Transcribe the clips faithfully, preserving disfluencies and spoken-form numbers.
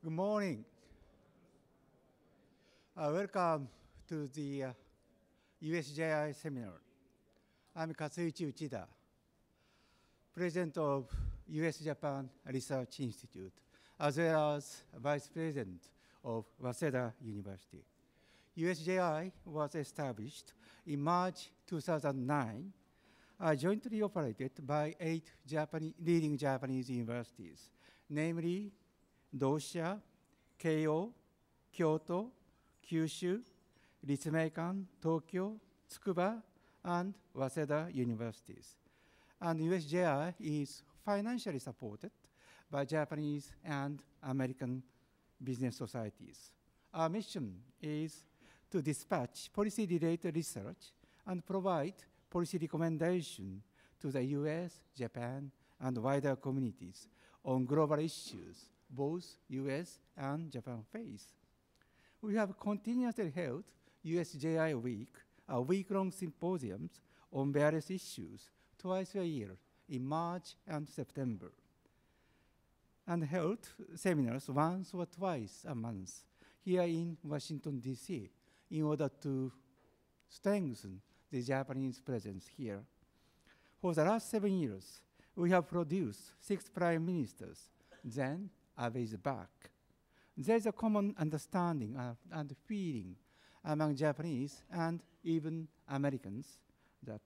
Good morning. Uh, welcome to the uh, U S J I seminar. I'm Katsuichi Uchida, President of U S Japan Research Institute, as well as Vice President of Waseda University. U S J I was established in March two thousand nine, uh, jointly operated by eight Japanese, leading Japanese universities, namely Dosha, Keio, Kyoto, Kyushu, Ritsumeikan, Tokyo, Tsukuba, and Waseda universities. And U S J I is financially supported by Japanese and American business societies. Our mission is to dispatch policy-related research and provide policy recommendation to the U S, Japan, and wider communities on global issues both U S and Japan face. We have continuously held U S J I Week, a week-long symposiums on various issues twice a year in March and September, and held seminars once or twice a month here in Washington, D C, in order to strengthen the Japanese presence here. For the last seven years, we have produced six prime ministers, then Abe is back. There's a common understanding uh, and feeling among Japanese and even Americans that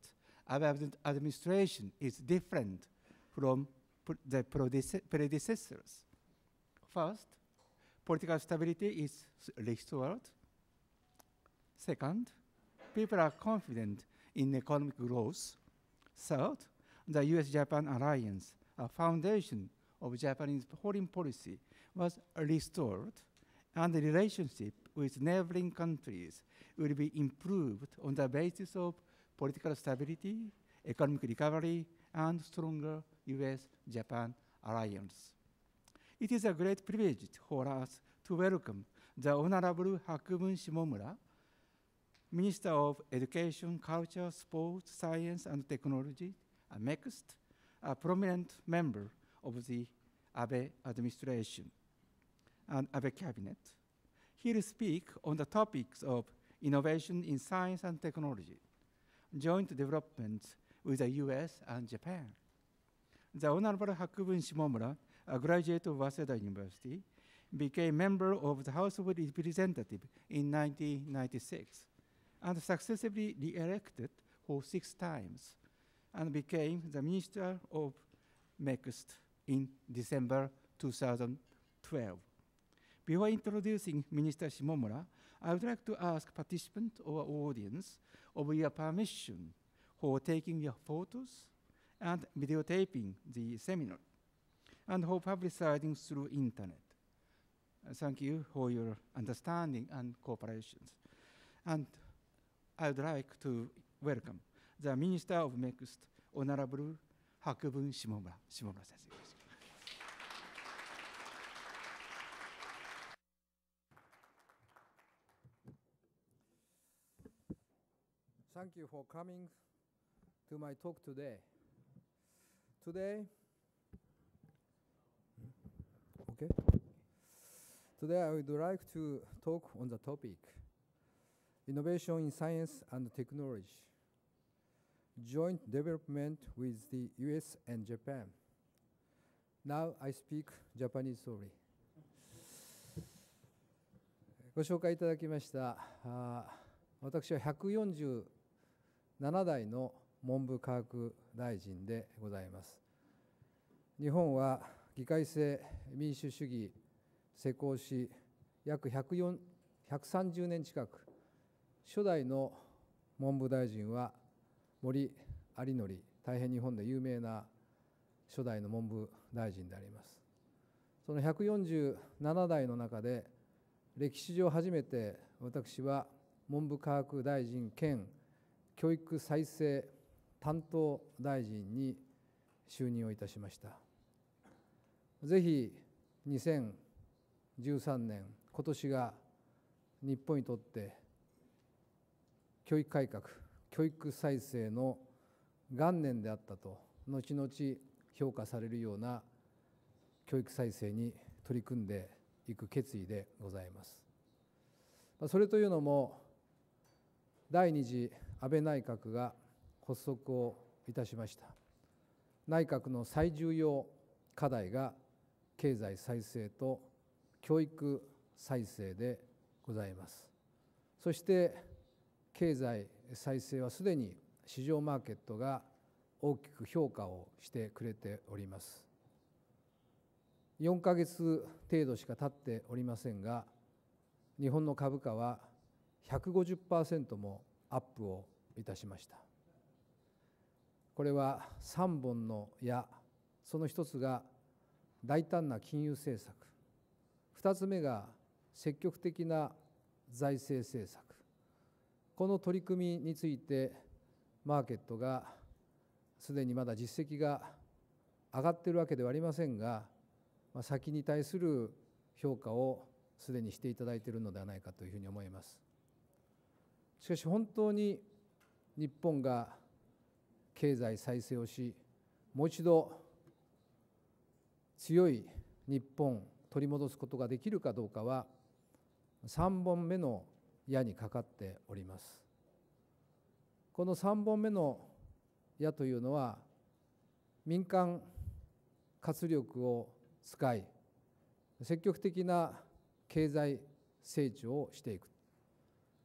Abe's administration is different from the predecessors. First, political stability is restored. Second, people are confident in economic growth. Third, the U S Japan alliance, a foundation of Japanese foreign policy, was restored, and the relationship with neighboring countries will be improved on the basis of political stability, economic recovery, and stronger U S Japan alliance. It is a great privilege for us to welcome the Honorable Hakubun Shimomura, Minister of Education, Culture, Sports, Science, and Technology, a MEXT, a prominent member of the Abe administration and Abe cabinet. He will speak on the topics of innovation in science and technology, joint development with the U S and Japan. The Honorable Hakubun Shimomura, a graduate of Waseda University, became member of the House of Representatives in nineteen ninety-six and successively re-elected for six times and became the Minister of MEXT in December two thousand twelve. Before introducing Minister Shimomura, I would like to ask participants or audience of your permission for taking your photos and videotaping the seminar and for publicizing through internet. Uh, thank you for your understanding and cooperation. And I would like to welcome the Minister of MEXT, Honorable Hakubun Shimomura. Shimomura sensei. Thank you for coming to my talk today. Today, okay. Today I would like to talk on the topic, innovation in science and technology, joint development with the U S and Japan. Now I speak Japanese, sorry. ご紹介いただきました。私はひゃくよんじゅうななだいの文部科学大臣でございます。日本は議会制民主主義施行し、約ひゃくさんじゅうねん近く、初代の文部大臣は森有則、大変日本で有名な初代の文部大臣であります。そのひゃくよんじゅうななだいの中で、歴史上初めて私は文部科学大臣兼教育再生担当大臣に就任をいたしました。ぜひにせんじゅうさんねん、今年が日本にとって教育改革、教育再生の元年であったと、後々評価されるような教育再生に取り組んでいく決意でございます。それというのも第二次安倍内閣が発足をいたしました。内閣の最重要課題が経済再生と教育再生でございます。そして経済再生はすでに市場マーケットが大きく評価をしてくれております。よんかげつ程度しか経っておりませんが、日本の株価は ひゃくごじゅっパーセント もアップをいたしました。これはさんぼんの矢、そのひとつが大胆な金融政策、ふたつめが積極的な財政政策、この取り組みについてマーケットがすでにまだ実績が上がっているわけではありませんが、先に対する評価をすでにしていただいているのではないかというふうに思います。しかし本当に日本が経済再生をし、もう一度強い日本を取り戻すことができるかどうかはさんぼんめの矢にかかっております。このさんぼんめの矢というのは民間活力を使い積極的な経済成長をしていく。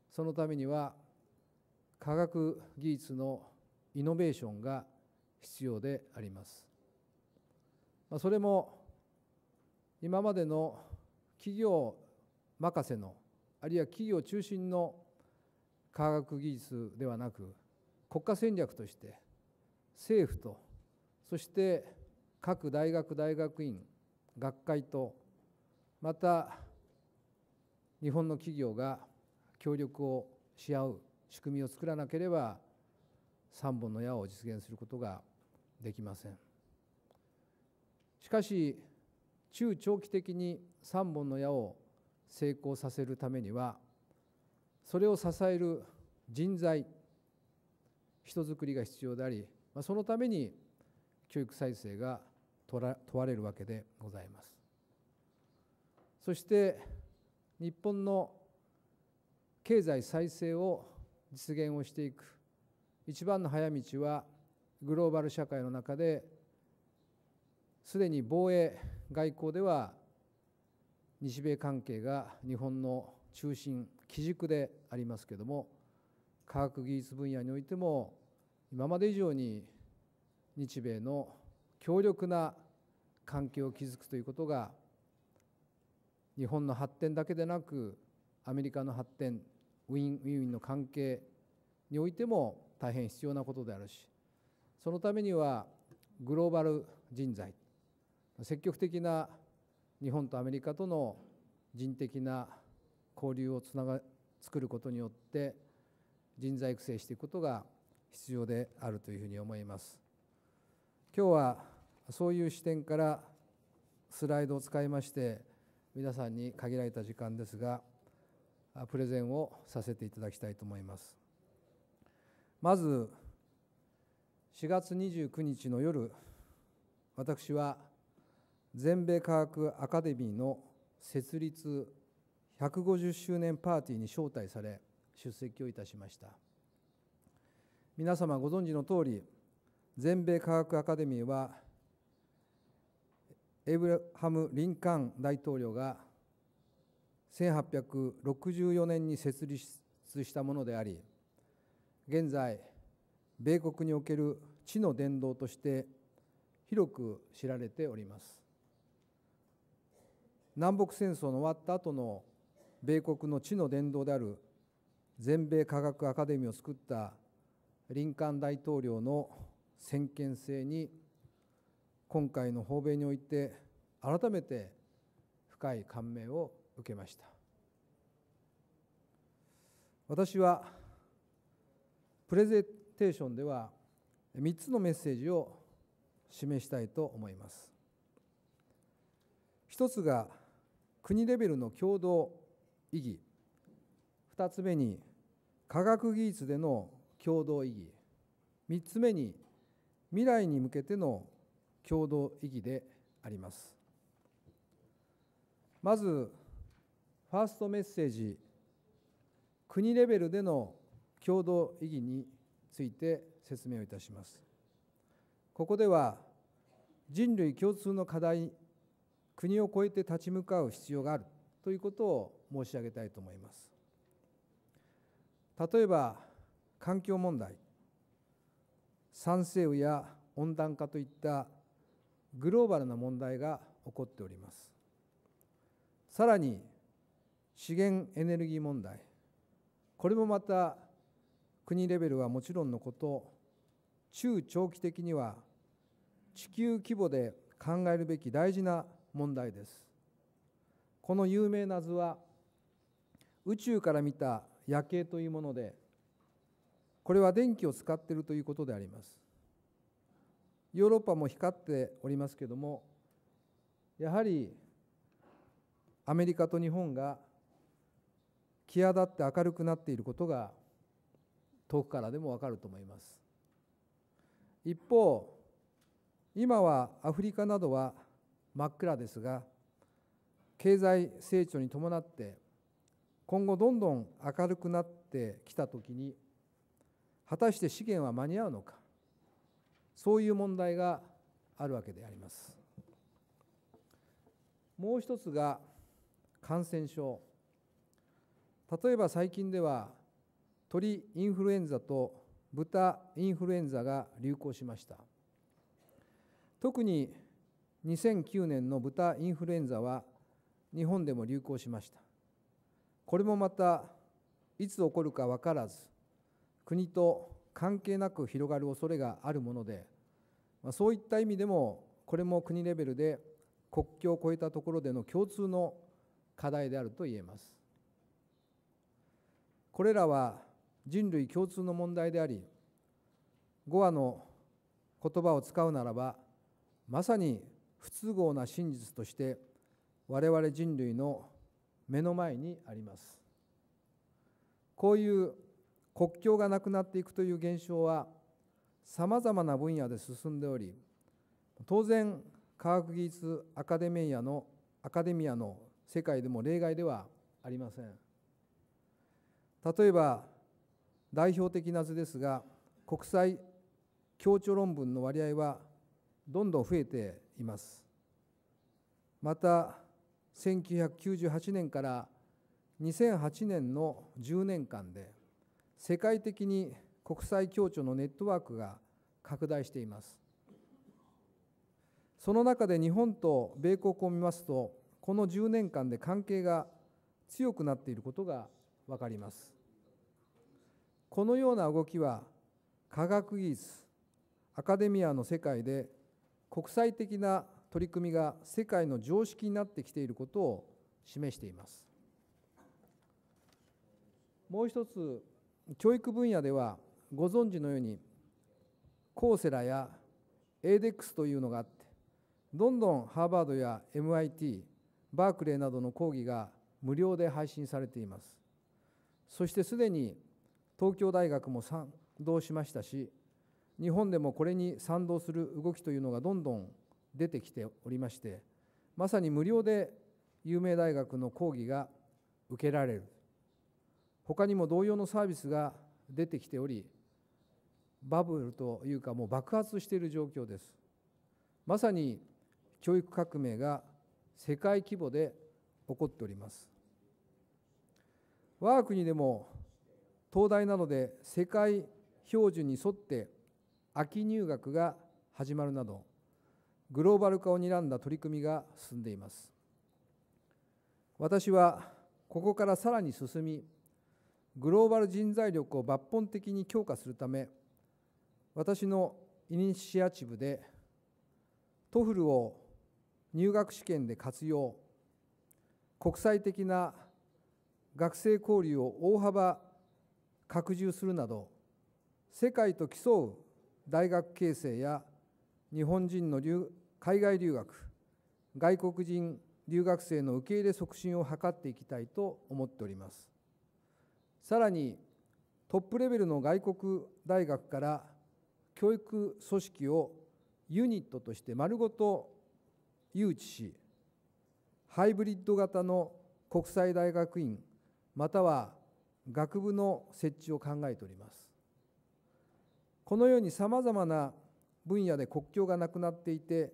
そのためには科学技術のイノベーションが必要であります。それも今までの企業任せのあるいは企業中心の科学技術ではなく、国家戦略として政府とそして各大学大学院学会とまた日本の企業が協力をし合う仕組みを作らなければさんぼんの矢を実現することができません。しかし中長期的にさんぼんの矢を成功させるためには、それを支える人材、人づくりが必要であり、そのために教育再生が問われるわけでございます。そして日本の経済再生を実現をしていく一番の早道は、グローバル社会の中ですでに防衛外交では日米関係が日本の中心基軸でありますけれども、科学技術分野においても今まで以上に日米の強力な関係を築くということが、日本の発展だけでなくアメリカの発展、ウィンウィンの関係においても大変必要なことであるし、そのためにはグローバル人材、積極的な日本とアメリカとの人的な交流をつなが作ることによって人材育成していくことが必要であるというふうに思います。今日はそういう視点からスライドを使いまして、皆さんに限られた時間ですがプレゼンをさせていただきたいと思います。まずしがつにじゅうくにちの夜、私は全米科学アカデミーの設立ひゃくごじゅっしゅうねんパーティーに招待され出席をいたしました。皆様ご存知の通り、全米科学アカデミーはエイブラハム・リンカーン大統領がせんはっぴゃくろくじゅうよねんに設立したものであり、現在米国における知の殿堂として広く知られております。南北戦争の終わった後の米国の知の殿堂である全米科学アカデミーを作ったリンカーン大統領の先見性に、今回の訪米において改めて深い感銘を受けました。私はプレゼンテーションではみっつのメッセージを示したいと思います。ひとつが国レベルの共同意義、ふたつめに科学技術での共同意義、みっつめに未来に向けての共同意義であります。まずファーストメッセージ、国レベルでの共同意義について説明をいたします。ここでは人類共通の課題に国を越えて立ち向かう必要があるということを申し上げたいと思います。例えば環境問題、酸性雨や温暖化といったグローバルな問題が起こっております。さらに資源エネルギー問題、これもまた国レベルはもちろんのこと、中長期的には地球規模で考えるべき大事な問題です。この有名な図は宇宙から見た夜景というもので、これは電気を使っているということであります。ヨーロッパも光っておりますけれども、やはりアメリカと日本が際立って明るくなっていることが遠くからでもわかると思います。一方、今はアフリカなどは真っ暗ですが、経済成長に伴って今後どんどん明るくなってきたときに、果たして資源は間に合うのか、そういう問題があるわけであります。もう一つが感染症。例えば最近では鳥インフルエンザと豚インフルエンザが流行しました。特ににせんきゅうねんの豚インフルエンザは日本でも流行しました。これもまたいつ起こるか分からず、国と関係なく広がる恐れがあるもので、そういった意味でもこれも国レベルで国境を越えたところでの共通の課題であると言えます。これらは人類共通の問題であり、語話の言葉を使うならば、まさに不都合な真実として我々人類の目の前にあります。こういう国境がなくなっていくという現象はさまざまな分野で進んでおり、当然科学技術アカデミアのアカデミアの世界でも例外ではありません。例えば代表的な図ですが、国際協調論文の割合はどんどん増えています。またせんきゅうひゃくきゅうじゅうはちねんからにせんはちねんのじゅうねんかんで世界的に国際協調のネットワークが拡大しています。その中で日本と米国を見ますと、このじゅうねんかんで関係が強くなっていることが分かります。このような動きは科学技術、アカデミアの世界で国際的な取り組みが世界の常識になってきていることを示しています。もう一つ、教育分野ではご存知のようにコーセラやエイデックスというのがあって、どんどんハーバードや エムアイティー、バークレーなどの講義が無料で配信されています。そしてすでに東京大学も賛同しましたし、日本でもこれに賛同する動きというのがどんどん出てきておりまして、まさに無料で有名大学の講義が受けられる。他にも同様のサービスが出てきており、バブルというかもう爆発している状況です。まさに教育革命が世界規模で起こっております。我が国でも東大などで世界標準に沿って秋入学が始まるなど、グローバル化を睨んだ取り組みが進んでいます。私はここからさらに進み、グローバル人材力を抜本的に強化するため、私のイニシアチブでトーフルを入学試験で活用、国際的な学生交流を大幅拡充するなど、世界と競う大学形成や日本人の留海外留学、外国人留学生の受け入れ促進を図っていきたいと思っております。さらにトップレベルの外国大学から教育組織をユニットとして丸ごと誘致し、ハイブリッド型の国際大学院または学部の設置を考えております。このようにさまざまな分野で国境がなくなっていて、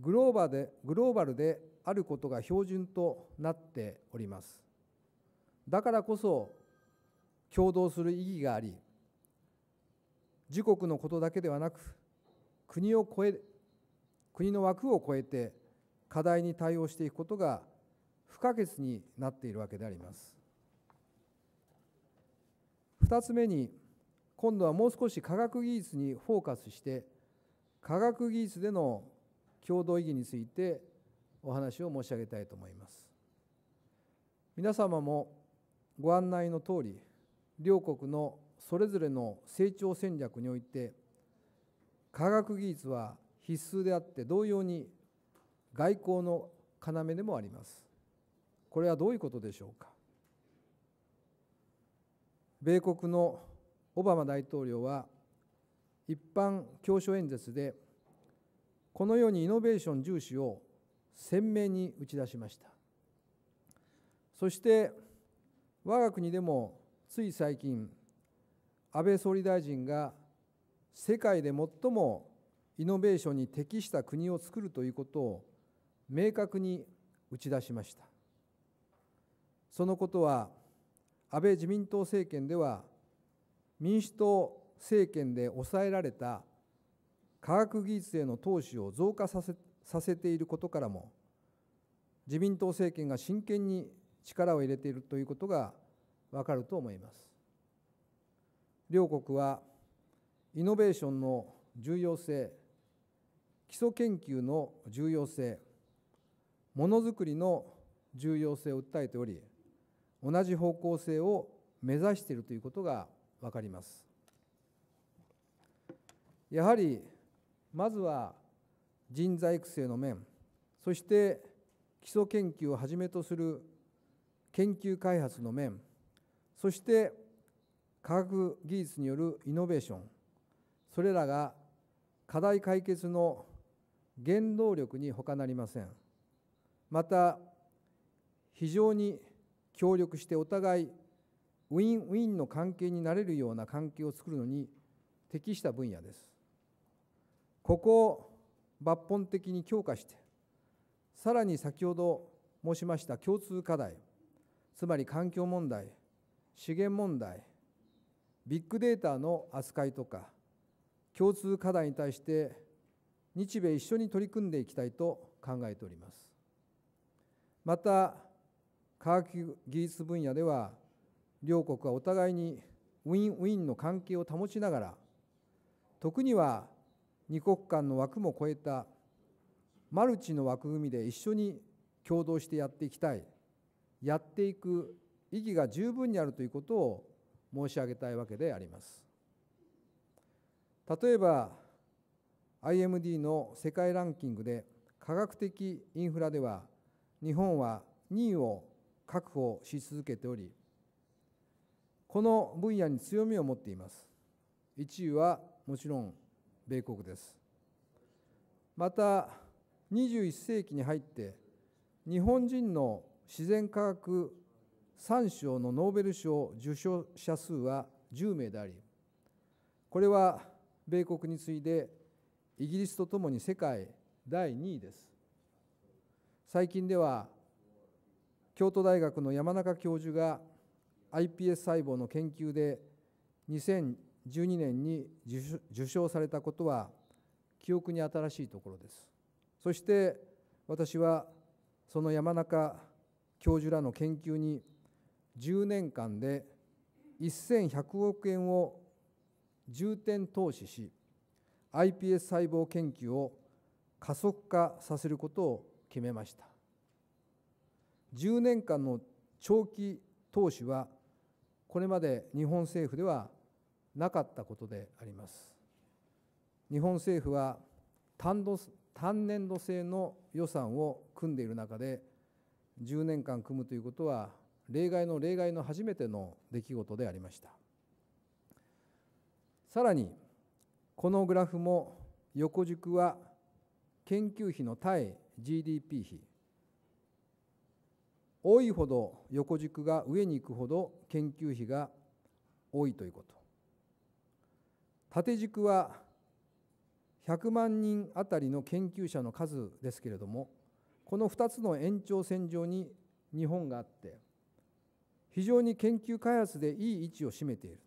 グローバルで、グローバルであることが標準となっております。だからこそ共同する意義があり、自国のことだけではなく国を超え、国の枠を超えて課題に対応していくことが不可欠になっているわけであります。ふたつめに、今度はもう少し科学技術にフォーカスして科学技術での共同意義についてお話を申し上げたいと思います。皆様もご案内の通り、両国のそれぞれの成長戦略において科学技術は必須であって、同様に外交の要でもあります。これはどういうことでしょうか。米国のオバマ大統領は一般教書演説でこのようにイノベーション重視を鮮明に打ち出しました。そして我が国でもつい最近、安倍総理大臣が世界で最もイノベーションに適した国を作るということを明確に打ち出しました。そのことは安倍自民党政権では民主党政権で抑えられた科学技術への投資を増加させ、させていることからも、自民党政権が真剣に力を入れているということが分かると思います。両国はイノベーションの重要性、基礎研究の重要性、ものづくりの重要性を訴えており、同じ方向性を目指しているということが分かります。やはりまずは人材育成の面、そして基礎研究をはじめとする研究開発の面、そして科学技術によるイノベーション、それらが課題解決の原動力に他なりません。また非常に協力してお互いウィンウィンの関係になれるような関係を作るのに適した分野です。ここを抜本的に強化して、さらに先ほど申しました共通課題、つまり環境問題、資源問題、ビッグデータの扱いとか、共通課題に対して日米一緒に取り組んでいきたいと考えております。また、科学技術分野では、両国はお互いにウィンウィンの関係を保ちながら、特には二国間の枠も超えたマルチの枠組みで一緒に共同してやっていきたい、やっていく意義が十分にあるということを申し上げたいわけであります。例えば アイエムディー の世界ランキングで科学的インフラでは日本はにいを確保し続けており、この分野に強みを持っています。いちいはもちろん米国です。またにじゅういっせいきに入って日本人の自然科学さんしょうのノーベル賞受賞者数はじゅうめいであり、これは米国に次いでイギリスとともに世界だいにいです。最近では京都大学の山中教授が アイピーエス 細胞の研究でにせんじゅうにねんに受賞されたことは記憶に新しいところです。そして私はその山中教授らの研究にじゅうねんかんでせんひゃくおくえんを重点投資し、 アイピーエス 細胞研究を加速化させることを決めました。じゅうねんかんの長期投資はこれまで日本政府ではなかったことであります。日本政府は単年度制の予算を組んでいる中でじゅうねんかん組むということは例外の例外の初めての出来事でありました。さらにこのグラフも横軸は研究費の対 ジーディーピー 比、多いほど横軸が上に行くほど研究費が多いということ、縦軸はひゃくまんにんあたりの研究者の数ですけれども、このふたつの延長線上に日本があって非常に研究開発でいい位置を占めている。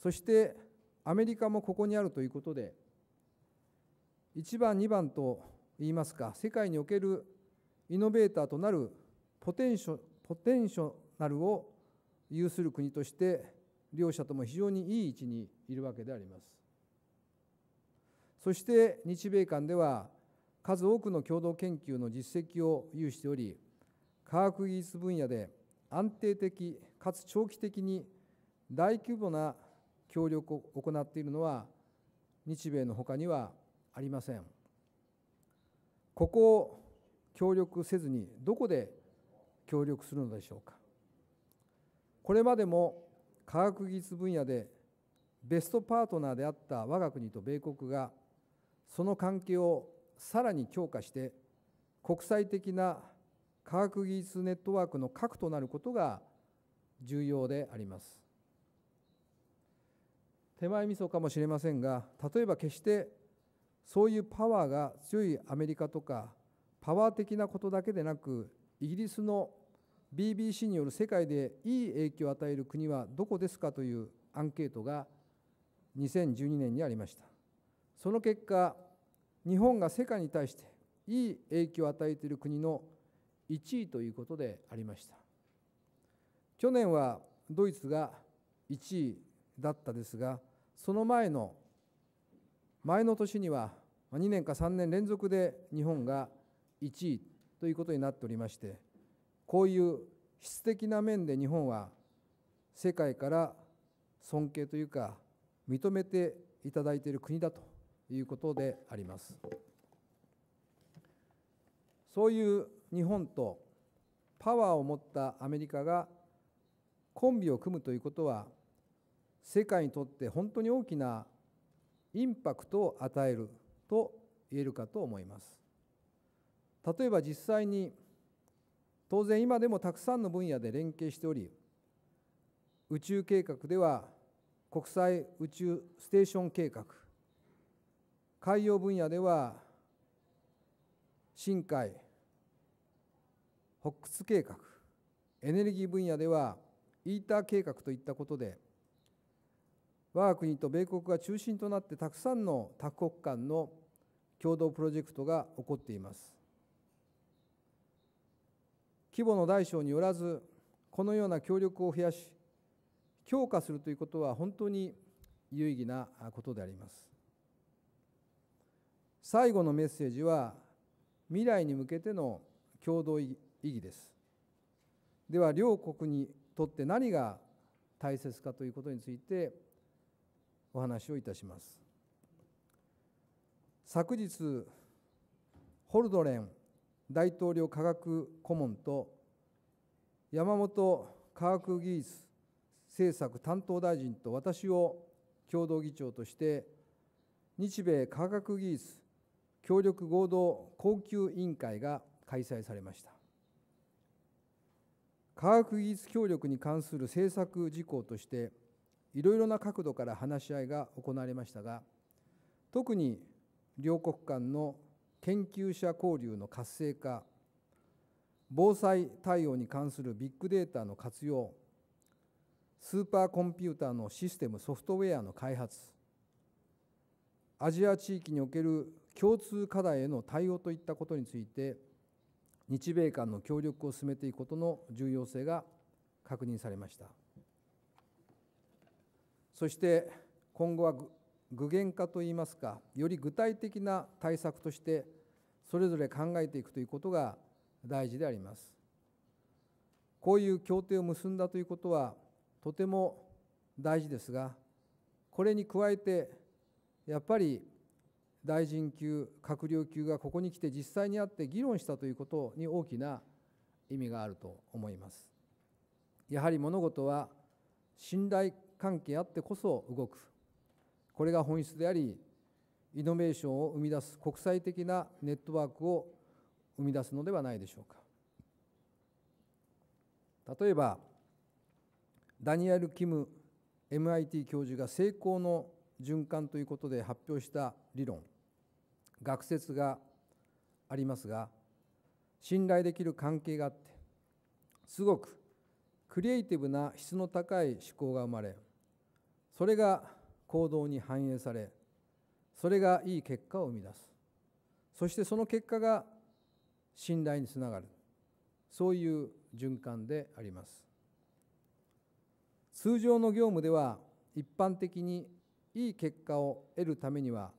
そしてアメリカもここにあるということで、いちばんにばんといいますか、世界におけるイノベーターとなるポテンショ、ポテンショナルを有する国として両者とも非常にいい位置にいるわけであります。そして日米間では数多くの共同研究の実績を有しており、科学技術分野で安定的かつ長期的に大規模な協力を行っているのは日米のほかにはありません。ここを協力せずにどこで協力するのでしょうか。これまでも科学技術分野でベストパートナーであった我が国と米国がその関係をさらに強化して国際的な科学技術ネットワークの核となることが重要であります。手前味噌かもしれませんが、例えば決してそういうパワーが強いアメリカとかパワー的なことだけでなく、イギリスの ビービーシー による世界でいい影響を与える国はどこですかというアンケートがにせんじゅうにねんにありました。その結果、日本が世界に対していい影響を与えている国のいちいということでありました。去年はドイツがいちいだったですが、その前の前の年にはにねんかさんねん連続で日本がいちいということになっておりまして、こういう質的な面で日本は世界から尊敬というか認めていただいている国だということであります。そういう日本とパワーを持ったアメリカがコンビを組むということは、世界にとって本当に大きなインパクトを与えると言えるかと思います。例えば実際に、当然今でもたくさんの分野で連携しており、宇宙計画では国際宇宙ステーション計画、海洋分野では深海発掘計画、エネルギー分野ではイーター計画といったことで、我が国と米国が中心となってたくさんの多国間の共同プロジェクトが起こっています。規模の大小によらず、このような協力を増やし強化するということは本当に有意義なことであります。最後のメッセージは未来に向けての共同意義です。では両国にとって何が大切かということについてお話をいたします。昨日、ホルドレン大統領科学顧問と山本科学技術政策担当大臣と私を共同議長として日米科学技術協力合同高級委員会が開催されました。科学技術協力に関する政策事項としていろいろな角度から話し合いが行われましたが、特に両国間の研究者交流の活性化、防災対応に関するビッグデータの活用、スーパーコンピューターのシステム・ソフトウェアの開発、アジア地域における共通課題への対応といったことについて、日米間の協力を進めていくことの重要性が確認されました。そして今後は具現化といいますか、より具体的な対策としてそれぞれ考えていくということが大事であります。こういう協定を結んだということはとても大事ですが、これに加えてやっぱり大臣級、閣僚級がここに来て実際に会って議論したということに大きな意味があると思います。やはり物事は信頼関係あってこそ動く。これが本質であり、イノベーションを生み出す国際的なネットワークを生み出すのではないでしょうか。例えばダニエル・キム エムアイティー 教授が成功の循環ということで発表した理論、学説がありますが、信頼できる関係があってすごくクリエイティブな質の高い思考が生まれ、それが行動に反映され、それがいい結果を生み出す、そしてその結果が信頼につながる、そういう循環であります。通常の業務では一般的にいい結果を得るためには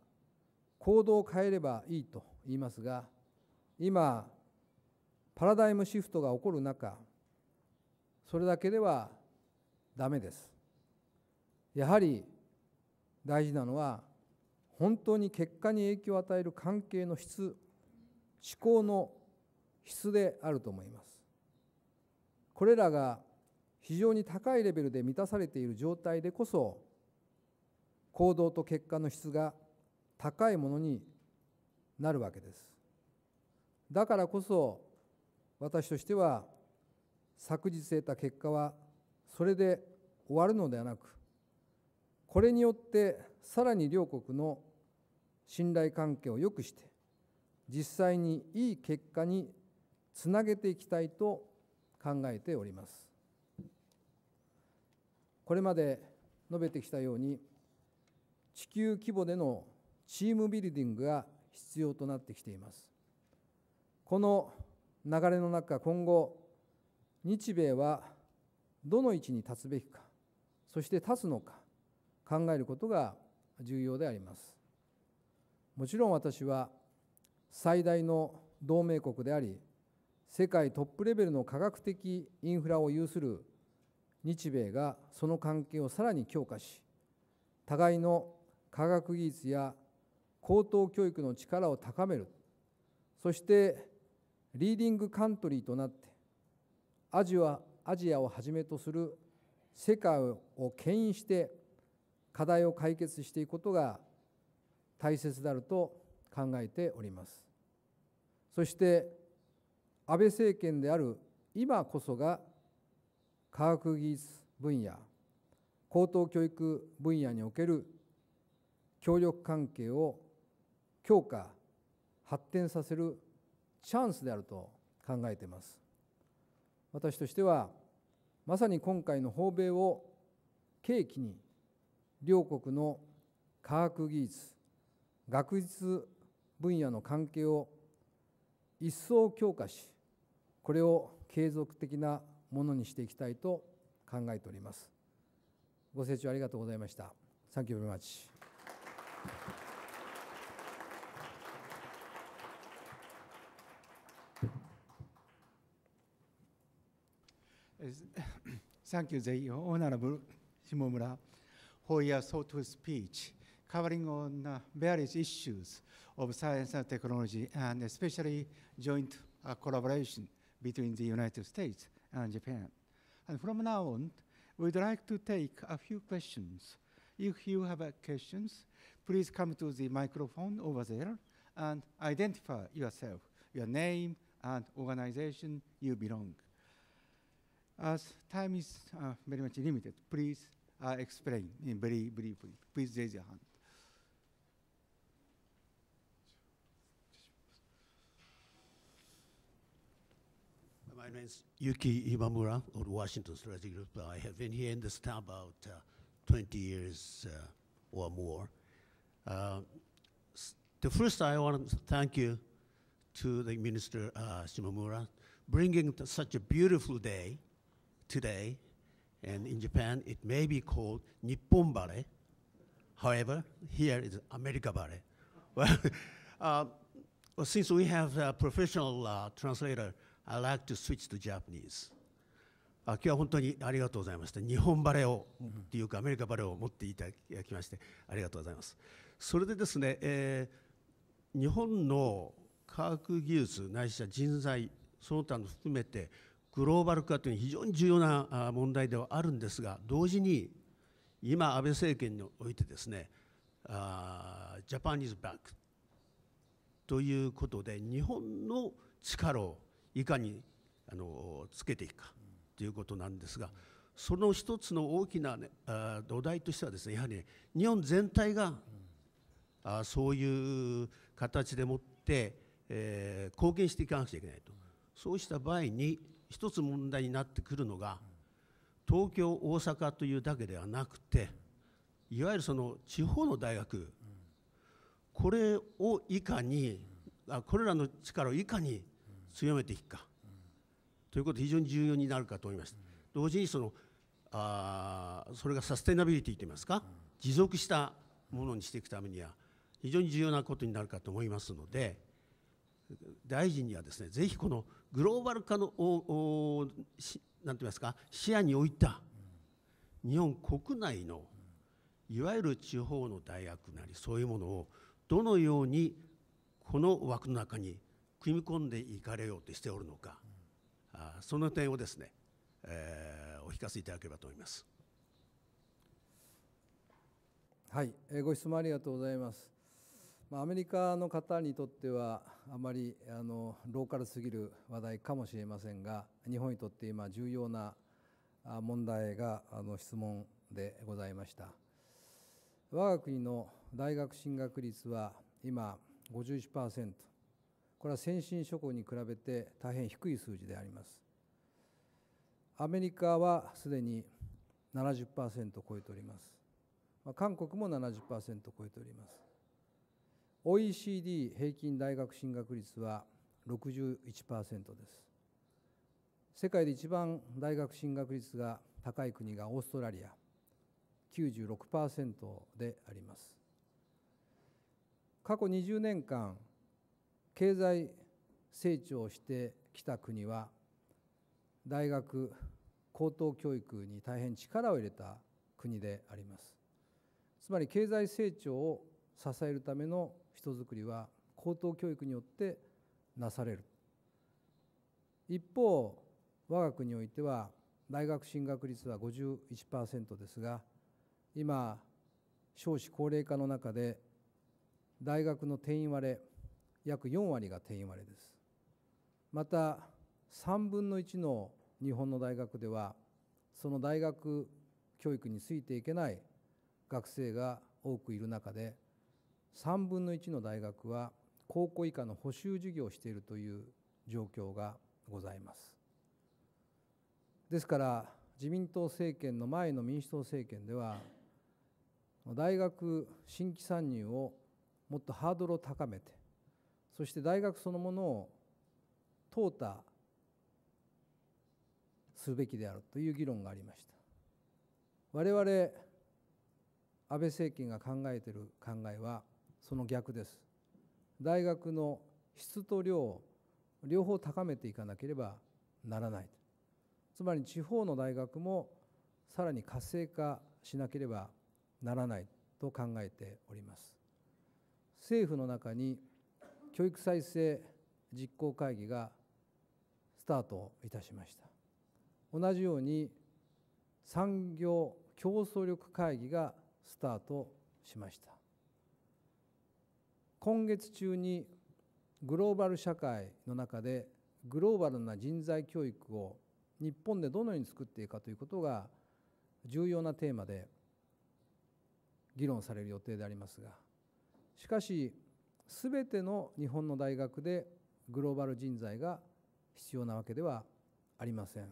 行動を変えればいいと言いますが、今パラダイムシフトが起こる中、それだけではダメです。やはり大事なのは本当に結果に影響を与える関係の質、思考の質であると思います。これらが非常に高いレベルで満たされている状態でこそ、行動と結果の質が高いものになるわけです。だからこそ私としては、昨日得た結果はそれで終わるのではなく、これによってさらに両国の信頼関係を良くして実際にいい結果につなげていきたいと考えております。これまで述べてきたように、地球規模でのチームビルディングが必要となってきています。この流れの中、今後日米はどの位置に立つべきか、そして立つのか考えることが重要であります。もちろん私は最大の同盟国であり、世界トップレベルの科学的インフラを有する日米がその関係をさらに強化し、互いの科学技術や高等教育の力を高める、そしてリーディングカントリーとなってアジア、アジアをはじめとする世界を牽引して課題を解決していくことが大切であると考えております。そして安倍政権である今こそが、科学技術分野、高等教育分野における協力関係を強化、発展させるチャンスであると考えています。私としては、まさに今回の訪米を契機に、両国の科学技術、学術分野の関係を一層強化し、これを継続的なものにしていきたいと考えております。ご清聴ありがとうございました。Thank you very much. Thank you, the Honorable Shimomura, for your thoughtful speech covering on various issues of science and technology, and especially joint collaboration between the United States and Japan. And from now on, we'd like to take a few questions. If you have uh, questions, please come to the microphone over there and identify yourself, your name and organization you belong. As time is uh, very much limited, please uh, explain in very briefly. Please raise your hand. My name is Yuki Imamura of Washington Strategy Group. I have been here in this town about uh, twenty years uh, or more. Uh, the first, I want to thank you to the Minister uh, Shimomura, bringing such a beautiful day today. And in Japan, it may be called Nippon Bare. However, here is America Bare. Well, uh, well, since we have a professional uh, translator, I like to switch to Japanese. あ、今日は本当にありがとうございました。日本バレーをっていうかアメリカバレーを持っていただきましてありがとうございます。それでですね、えー、日本の科学技術ないしは人材その他の含めてグローバル化というのは非常に重要な問題ではあるんですが、同時に今安倍政権においてですね、あジャパニーズバックということで日本の力をいかにあのつけていくか、ということなんですが、その一つの大きな、ね、土台としてはですね、やはり、ね、日本全体が、うん、あそういう形でもって、えー、貢献していかなくちゃいけないと。そうした場合に一つ問題になってくるのが、東京、大阪というだけではなくて、いわゆるその地方の大学、うん、これをいかに、うん、あこれらの力をいかに強めていくか、うん、ということが非常に重要になるかと思いました。うん、同時にそのあそれがサステナビリティといいますか、うん、持続したものにしていくためには非常に重要なことになるかと思いますので、大臣にはですね、ぜひこのグローバル化のおおしなんて言いますか、視野に置いた日本国内のいわゆる地方の大学なりそういうものをどのようにこの枠の中に組み込んでいかれようとしておるのか、うん、あその点をですね、えー、お聞かせいただければと思います。はい、ご質問ありがとうございます。まあ、アメリカの方にとってはあまりあのローカルすぎる話題かもしれませんが、日本にとって今重要な問題があの質問でございました。我が国の大学進学率は今 ごじゅういちパーセント、 これは先進諸国に比べて大変低い数字であります。アメリカはすでに ななじゅっパーセント を超えております。韓国も ななじゅっパーセント を超えております。 オーイーシーディー 平均大学進学率は ろくじゅういちパーセント です。世界で一番大学進学率が高い国がオーストラリア きゅうじゅうろくパーセント であります。過去にじゅうねんかん経済成長してきた国は大学高等教育に大変力を入れた国であります。つまり経済成長を支えるための人づくりは高等教育によってなされる。一方、我が国においては大学進学率は ごじゅういちパーセント ですが、今少子高齢化の中で大学の定員割れ、約よんわりが定員割れです。またさんぶんのいちの日本の大学ではその大学教育についていけない学生が多くいる中で、さんぶんのいちの大学は高校以下の補習授業をしているという状況がございます。ですから自民党政権の前の民主党政権では大学新規参入をもっとハードルを高めて、そして大学そのものを淘汰すべきであるという議論がありました。我々安倍政権が考えている考えはその逆です。大学の質と量を両方高めていかなければならない。つまり地方の大学もさらに活性化しなければならないと考えております。政府の中に教育再生実行会議がスタートいたしました。同じように産業競争力会議がスタートしました。今月中にグローバル社会の中でグローバルな人材教育を日本でどのように作っていくかということが重要なテーマで議論される予定でありますが、しかしすべての日本の大学でグローバル人材が必要なわけではありません。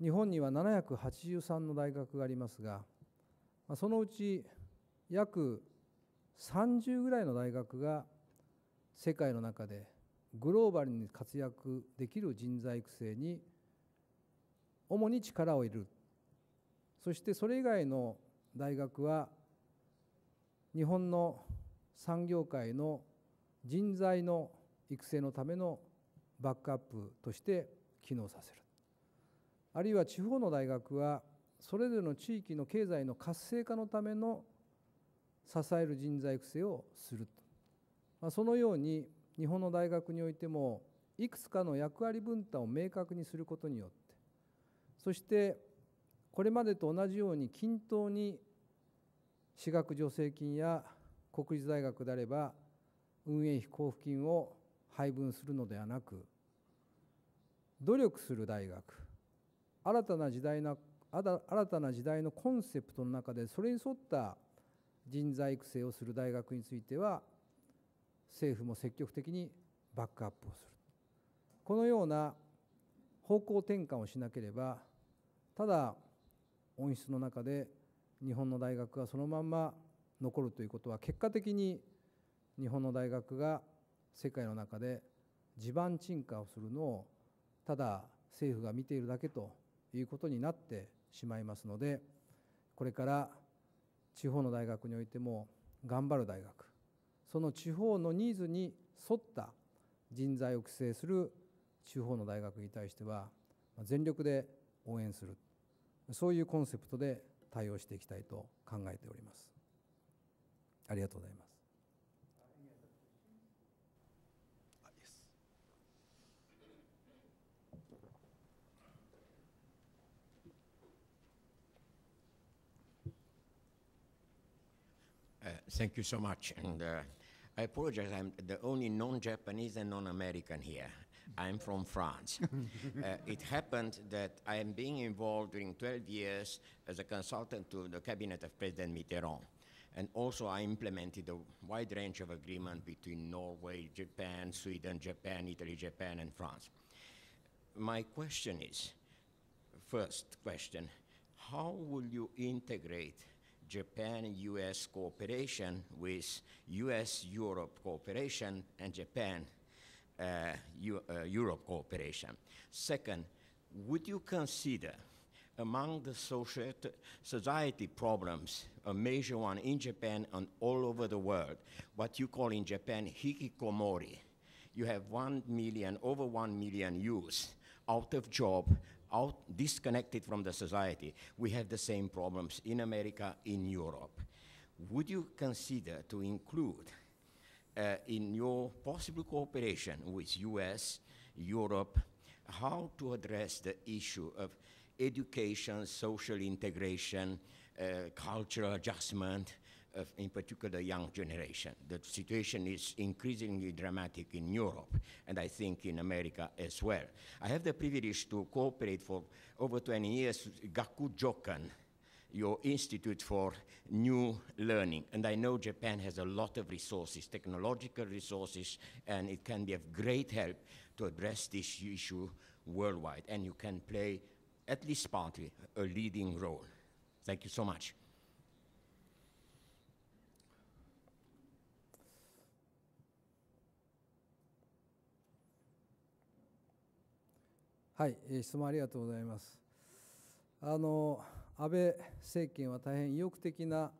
日本にはななひゃくはちじゅうさんの大学がありますが、そのうち約さんじゅうぐらいの大学が世界の中でグローバルに活躍できる人材育成に主に力を入れる。そしてそれ以外の大学は日本の産業界の人材の育成のためのバックアップとして機能させる。あるいは地方の大学はそれぞれの地域の経済の活性化のための支える人材育成をする。そのように日本の大学においてもいくつかの役割分担を明確にすることによって、そしてこれまでと同じように均等に私学助成金や国立大学であれば運営費交付金を配分するのではなく、努力する大学、新たな時代な新たな時代のコンセプトの中でそれに沿った人材育成をする大学については政府も積極的にバックアップをする。このような方向転換をしなければ、ただ温室の中で日本の大学がそのまんま残るということは、結果的に日本の大学が世界の中で地盤沈下をするのをただ政府が見ているだけということになってしまいますので、これから地方の大学においても頑張る大学、その地方のニーズに沿った人材を育成する地方の大学に対しては全力で応援する、そういうコンセプトで対応していきたいと考えております。ありがとうございます。Uh, thank you so much, and uh, I apologize, I'm the only non-Japanese and non-American here. I'm from France. uh, it happened that I am being involved during twelve years as a consultant to the cabinet of President Mitterrand. And also I implemented a wide range of agreement between Norway, Japan, Sweden, Japan, Italy, Japan, and France. My question is, first question, how will you integrate Japan-U S cooperation with U S Europe cooperation and Japan uh, U, uh, Europe cooperation? Second, would you consider among the society problems, a major one in Japan and all over the world, what you call in Japan hikikomori? You have one million, over one million youths out of job, out, disconnected from the society. We have the same problems in America, in Europe. Would you consider to include uh, in your possible cooperation with U S, Europe, how to address the issue of education, social integration, uh, cultural adjustment, of in particular the young generation? The situation is increasingly dramatic in Europe, and I think in America as well. I have the privilege to cooperate for over twenty years with Gaku Jokan, your Institute for New Learning. And I know Japan has a lot of resources, technological resources, and it can be of great help to address this issue worldwide. And you can play, at least partly, a leading role. Thank you so much. はい、質問ありがとうございます。あの安倍政権は大変意欲的な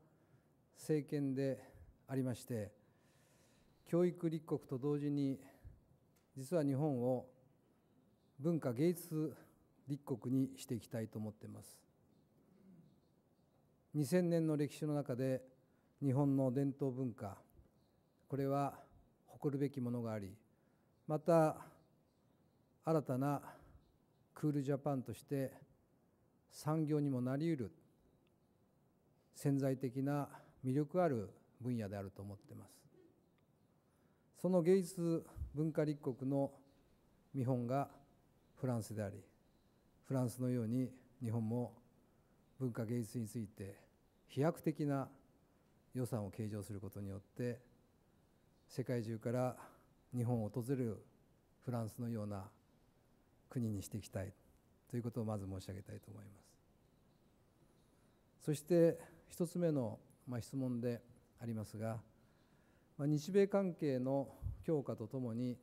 政権でありまして、教育立国と同時に実は日本を文化芸術立国にしていきたいと思っています。にせんねんの歴史の中で日本の伝統文化、これは誇るべきものがあり、また新たなクールジャパンとして産業にもなりうる潜在的な魅力ある分野であると思っています。その芸術文化立国の見本がフランスであり、フランスのように日本も文化芸術について飛躍的な予算を計上することによって、世界中から日本を訪れるフランスのような国にしていきたいということをまず申し上げたいと思います。そして一つ目の質問でありますが、日米関係の強化とともに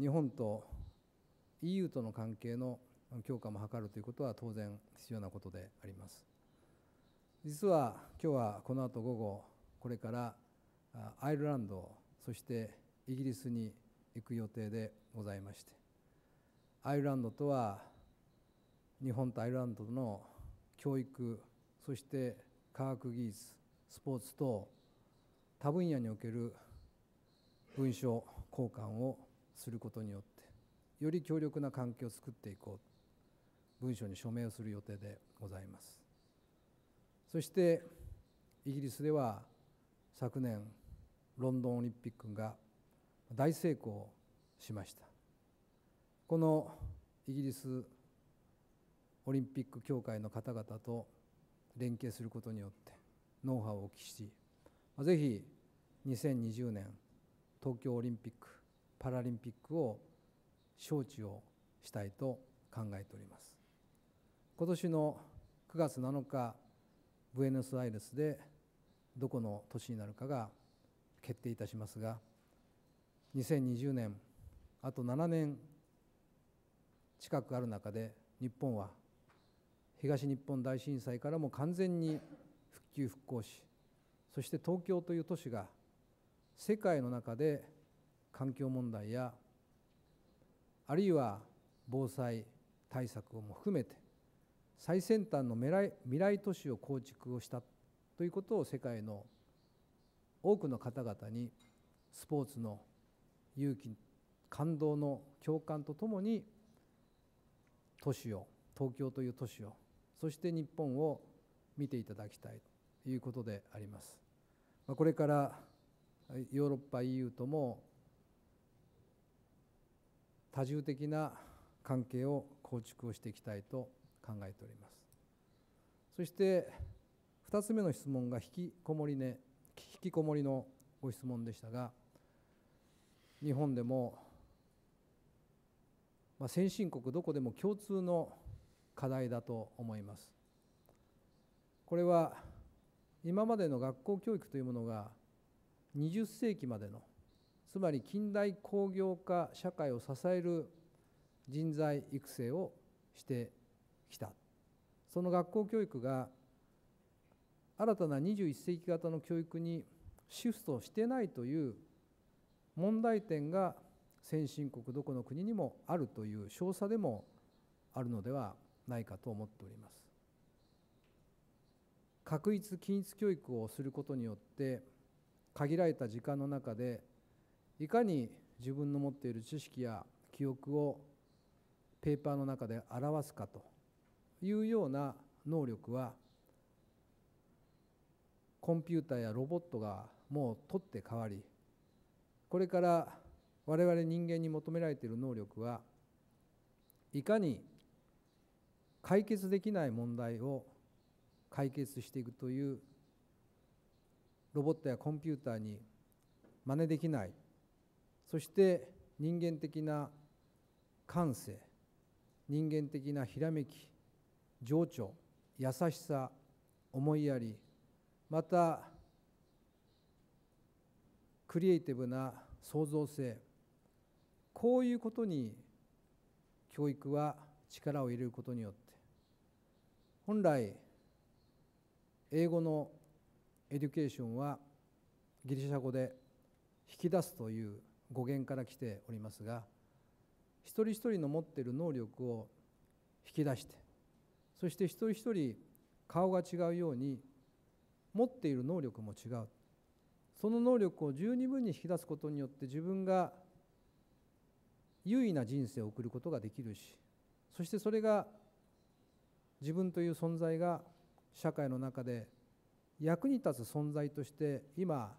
日本と イーユー との関係の強化も図るということは当然必要なことであります。実は今日はこの後午後、これからアイルランド、そしてイギリスに行く予定でございまして、アイルランドとは日本とアイルランドの教育、そして科学技術、スポーツ等多分野における文書交換をすることによってより強力な関係を作っていこう、文書に署名をする予定でございます。そしてイギリスでは昨年ロンドンオリンピックが大成功しました。このイギリスオリンピック協会の方々と連携することによってノウハウをお聞きし、ぜひにせんにじゅうねん東京オリンピック・パラリンピックを招致をしたいと考えております。今年のくがつなのか、ブエノスアイレスでどこの都市になるかが決定いたしますが、にせんにじゅうねん、あとななねん近くある中で、日本は東日本大震災からも完全に復旧・復興し、そして東京という都市が世界の中で環境問題や、あるいは防災対策も含めて最先端の未来、未来都市を構築をしたということを世界の多くの方々にスポーツの勇気、感動の共感とともに都市を、東京という都市を、そして日本を見ていただきたいということであります。これからヨーロッパ イーユー とも多重的な関係を構築をしていきたいと考えております。そしてふたつめの質問が引きこもりね、引きこもりのご質問でしたが、日本でも、まあ、先進国どこでも共通の課題だと思います。これは今までの学校教育というものがにじゅっせいきまでの、つまり近代工業化社会を支える人材育成をしてきた。その学校教育が新たなにじゅういっせいき型の教育にシフトしてないという問題点が先進国どこの国にもあるという証左でもあるのではないかと思っております。確一・均一教育をすることによって、限られた時間の中でいかに自分の持っている知識や記憶をペーパーの中で表すかというような能力はコンピューターやロボットがもう取って代わり、これから我々人間に求められている能力は、いかに解決できない問題を解決していくという、ロボットやコンピューターに真似できない、そして人間的な感性、人間的なひらめき、情緒、優しさ、思いやり、またクリエイティブな創造性、こういうことに教育は力を入れることによって、本来英語のエデュケーションはギリシャ語で引き出すという語源から来ておりますが、一人一人の持っている能力を引き出して、そして一人一人顔が違うように持っている能力も違う。その能力を十二分に引き出すことによって、自分が優位な人生を送ることができるし、そしてそれが自分という存在が社会の中で役に立つ存在として今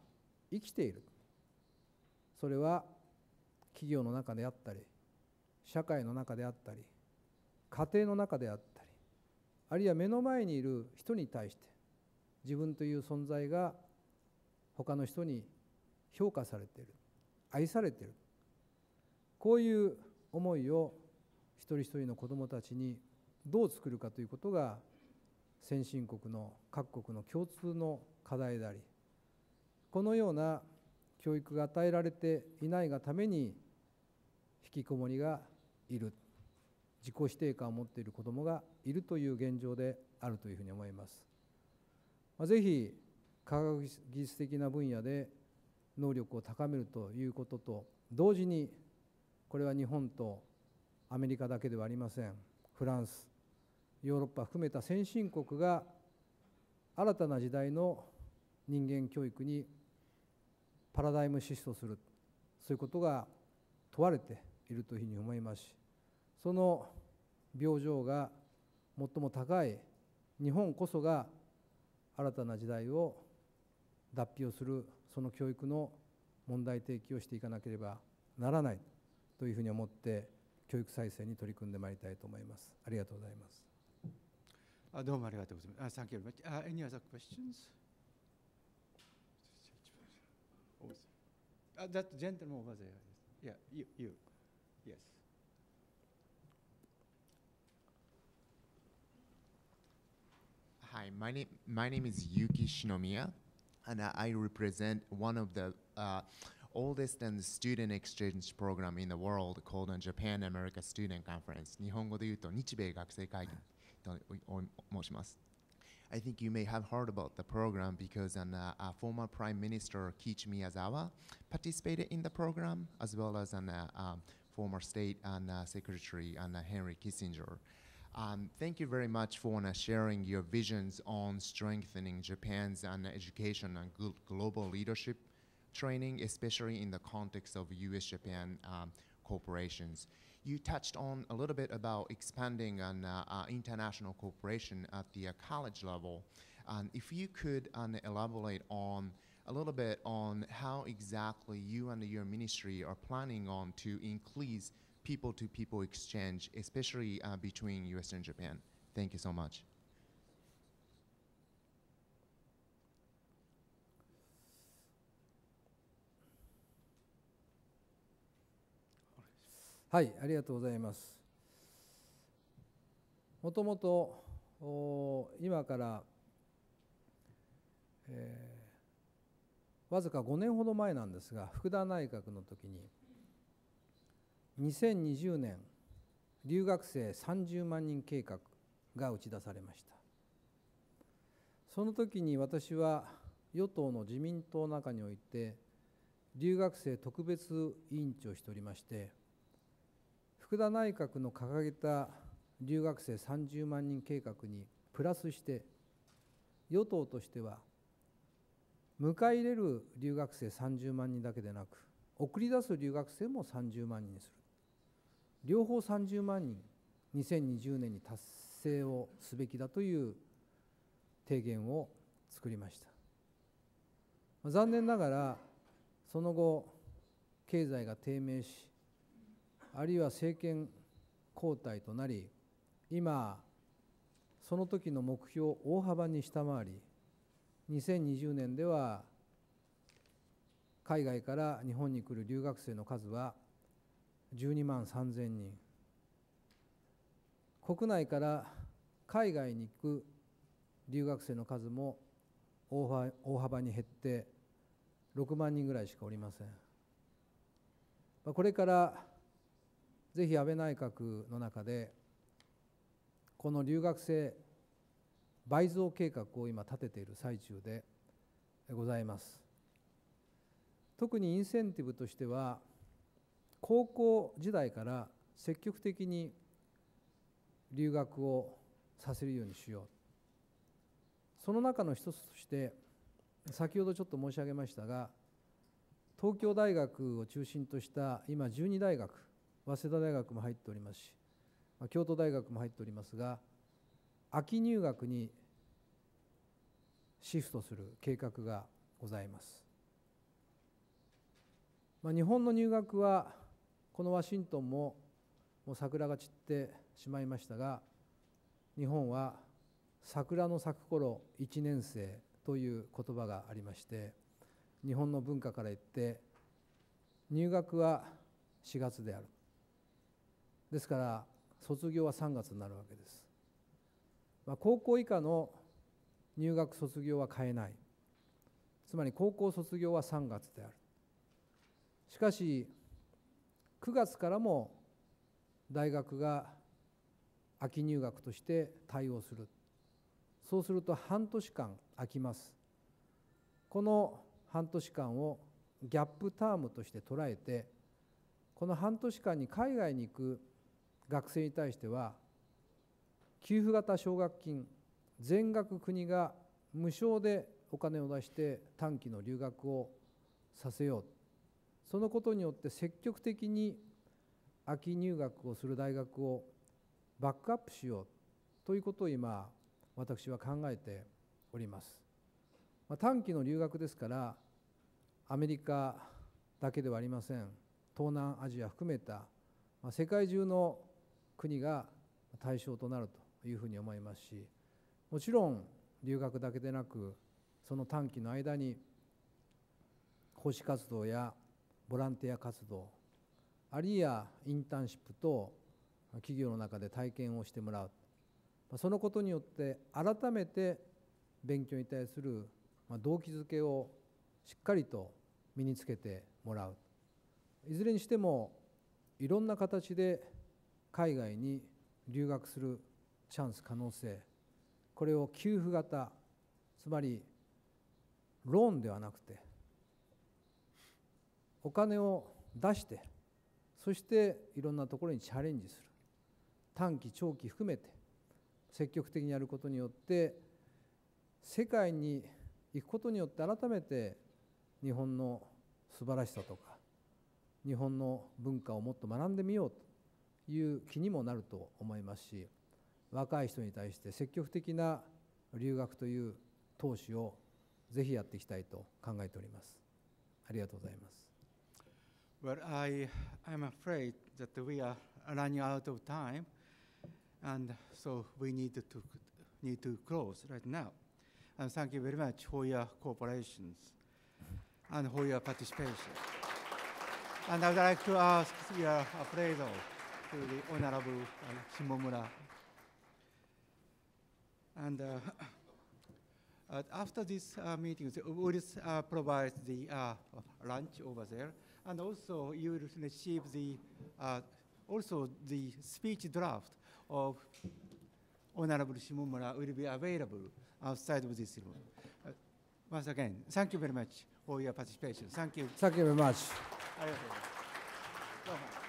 生きている。それは企業の中であったり、社会の中であったり、家庭の中であったり、あるいは目の前にいる人に対して自分という存在が他の人に評価されている、愛されている、こういう思いを一人一人の子どもたちにどう作るかということが、先進国の各国の共通の課題であり、このような教育が与えられていないがために引きこもりがいる、自己否定感を持っている子どもがいるという現状であるというふうに思います。ぜひ科学技術的な分野で能力を高めるということと同時に、これは日本とアメリカだけではありません。フランス、ヨーロッパ含めた先進国が新たな時代の人間教育にパラダイムシフトする、そういうことが問われているというふうに思いますし、その病状が最も高い日本こそが新たな時代を脱皮をする、その教育の問題提起をしていかなければならないというふうに思って、教育再生に取り組んでまいりたいと思います。ありがとうございます。Uh, uh, thank you very much. Uh, any other questions? Uh, that gentleman over there. Yeah, you. you. Yes. Hi, my name my name is Yuki Shinomiya, and I represent one of the uh, oldest and student exchange program in the world called the Japan America Student Conference. 日本語で言うと日米学生会議と申します。I think you may have heard about the program because an, uh, a former Prime Minister Kiichi Miyazawa participated in the program, as well as an, uh, um, former State and, uh, Secretary and, uh, Henry Kissinger. Um, thank you very much for uh, sharing your visions on strengthening Japan's uh, education and gl global leadership training, especially in the context of U S Japan um, corporations. You touched on a little bit about expanding an uh, uh, international cooperation at the uh, college level. Um, if you could uh, elaborate on a little bit on how exactly you and your ministry are planning on to increase people-to-people exchange, especially uh, between U S and Japan. Thank you so much. Hi, ありがとうございます。もともと今から、えー、わずかごねんほど前なんですが、福田内閣の時ににせんにじゅうねん留学生さんじゅうまんにん計画が打ち出されました。その時に私は与党の自民党の中において留学生特別委員長をしておりまして、福田内閣の掲げた留学生さんじゅうまんにん計画にプラスして与党としては迎え入れる留学生さんじゅうまんにんだけでなく送り出す留学生もさんじゅうまんにんにする、両方さんじゅうまんにんにせんにじゅうねんに達成をすべきだという提言を作りました。残念ながらその後経済が低迷し、あるいは政権交代となり、今その時の目標を大幅に下回り、にせんにじゅうねんでは海外から日本に来る留学生の数はじゅうにまんさんぜんにん、国内から海外に行く留学生の数も大幅に減ってろくまんにんぐらいしかおりません。これからぜひ安倍内閣の中でこの留学生倍増計画を今立てている最中でございます。特にインセンティブとしては高校時代から積極的に留学をさせるようにしよう、その中の一つとして先ほどちょっと申し上げましたが、東京大学を中心とした今じゅうにだいがく、早稲田大学も入っておりますし、京都大学も入っておりますが、秋入学にシフトする計画がございます。まあ、日本の入学はこのワシントンももう桜が散ってしまいましたが、日本は桜の咲く頃いちねん生という言葉がありまして、日本の文化から言って入学はしがつである。ですから卒業はさんがつになるわけです。まあ、高校以下の入学卒業は変えない、つまり高校卒業はさんがつである。しかしくがつからも大学が秋入学として対応する、そうすると半年間空きます。この半年間をギャップタームとして捉えて、この半年間に海外に行く学生に対しては給付型奨学金、全額国が無償でお金を出して短期の留学をさせよう、そのことによって積極的に秋入学をする大学をバックアップしようということを今私は考えております。まあ、短期の留学ですからアメリカだけではありません。東南アジア含めた世界中の国が対象となるというふうに思いますし、もちろん留学だけでなく、その短期の間に奉仕活動やボランティア活動、あるいはインターンシップと企業の中で体験をしてもらう、そのことによって改めて勉強に対する動機づけをしっかりと身につけてもらう。いずれにしてもいろんな形で海外に留学するチャンス、可能性、これを給付型、つまりローンではなくてお金を出して、そしていろんなところにチャレンジする、短期長期含めて積極的にやることによって、世界に行くことによって改めて日本の素晴らしさとか日本の文化をもっと学んでみようという気にもなると思いますし、若い人に対して積極的な留学という投資をぜひやっていきたいと考えております。ありがとうございます。Well, I am afraid that we are running out of time, and so we need to need to close right now. And thank you very much for your cooperations and for your participation. And I would like to ask your appraisal to the Honorable Shimomura. And uh, after this uh, meeting, we'll uh, provide the uh, lunch over there, and also you will receive the uh, also the speech draft of Honorable Shimomura will be available outside of this room. Uh, once again, thank you very much for your participation. Thank you. Thank you very much. ありがとうございます。